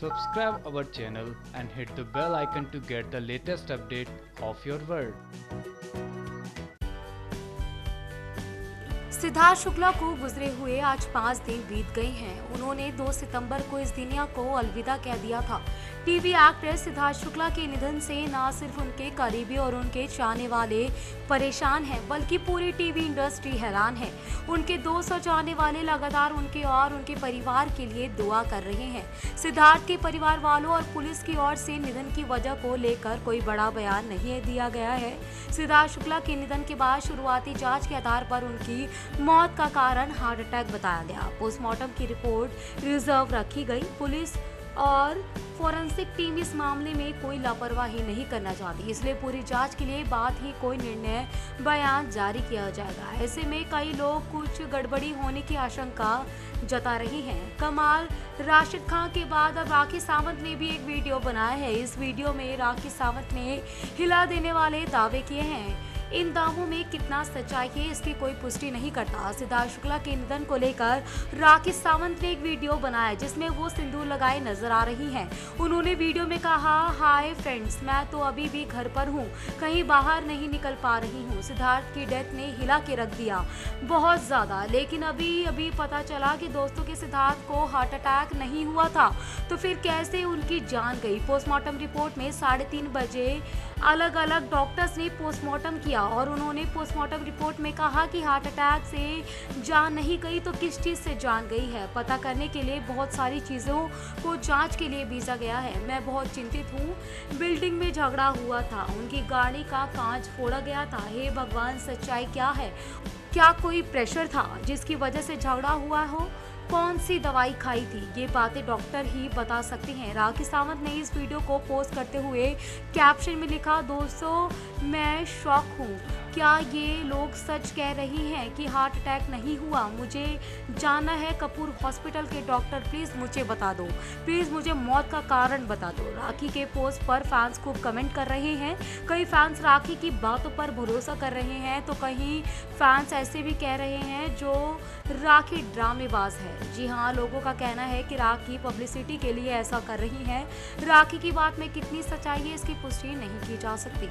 Subscribe our channel and hit the bell icon to get the latest update of your world. Siddharth Shukla को गुजरे हुए आज 5 दिन बीत गए हैं। उन्होंने 2 सितंबर को इस दुनिया को अलविदा कह दिया था। टीवी एक्ट्रेस सिद्धार्थ शुक्ला के निधन से न सिर्फ उनके करीबी और उनके चाहने वाले परेशान हैं, बल्कि पूरी टीवी इंडस्ट्री हैरान है। उनके 200 चाहने वाले लगातार उनके और उनके परिवार के लिए दुआ कर रहे हैं। सिद्धार्थ के परिवार वालों और पुलिस की ओर से निधन की वजह को लेकर कोई बड़ा बयान नहीं दिया गया है। सिद्धार्थ शुक्ला के निधन के बाद शुरुआती जाँच के आधार पर उनकी मौत का कारण हार्ट अटैक बताया गया। पोस्टमार्टम की रिपोर्ट रिजर्व रखी गई। पुलिस और फॉरेंसिक टीम इस मामले में कोई लापरवाही नहीं करना चाहती, इसलिए पूरी जांच के लिए बाद ही कोई निर्णय बयान जारी किया जाएगा। ऐसे में कई लोग कुछ गड़बड़ी होने की आशंका जता रहे हैं। कमाल राशिद खान के बाद अब राखी सावंत ने भी एक वीडियो बनाया है। इस वीडियो में राखी सावंत ने हिला देने वाले दावे किए हैं। इन दावों में कितना सच्चाई है इसकी कोई पुष्टि नहीं करता। सिद्धार्थ शुक्ला के निधन को लेकर राखी सावंत ने एक वीडियो बनाया जिसमें वो सिंदूर लगाए नजर आ रही हैं। उन्होंने वीडियो में कहा, हाय फ्रेंड्स, मैं तो अभी भी घर पर हूँ, कहीं बाहर नहीं निकल पा रही हूँ। सिद्धार्थ की डेथ ने हिला के रख दिया बहुत ज़्यादा, लेकिन अभी पता चला कि दोस्तों के सिद्धार्थ को हार्ट अटैक नहीं हुआ था, तो फिर कैसे उनकी जान गई। पोस्टमार्टम रिपोर्ट में 3:30 बजे अलग अलग डॉक्टर्स ने पोस्टमार्टम किया और उन्होंने पोस्टमार्टम रिपोर्ट में कहा कि हार्ट अटैक से जान नहीं गई तो किस चीज़ से जान गई है, पता करने के लिए बहुत सारी चीज़ों को जांच के लिए भेजा गया है। मैं बहुत चिंतित हूँ। बिल्डिंग में झगड़ा हुआ था, उनकी गाड़ी का कांच फोड़ा गया था। हे भगवान, सच्चाई क्या है? क्या कोई प्रेशर था जिसकी वजह से झगड़ा हुआ हो? कौन सी दवाई खाई थी? ये बातें डॉक्टर ही बता सकते हैं। राखी सावंत ने इस वीडियो को पोस्ट करते हुए कैप्शन में लिखा, दोस्तों मैं शॉक हूँ, क्या ये लोग सच कह रही हैं कि हार्ट अटैक नहीं हुआ? मुझे जाना है कपूर हॉस्पिटल के डॉक्टर, प्लीज़ मुझे बता दो, प्लीज़ मुझे मौत का कारण बता दो। राखी के पोस्ट पर फैंस खूब कमेंट कर रहे हैं। कई फैंस राखी की बातों पर भरोसा कर रहे हैं, तो कहीं फैंस ऐसे भी कह रहे हैं जो राखी ड्रामेबाज है। जी हाँ, लोगों का कहना है कि राखी पब्लिसिटी के लिए ऐसा कर रही है। राखी की बात में कितनी सच्चाई है इसकी पुष्टि नहीं की जा सकती।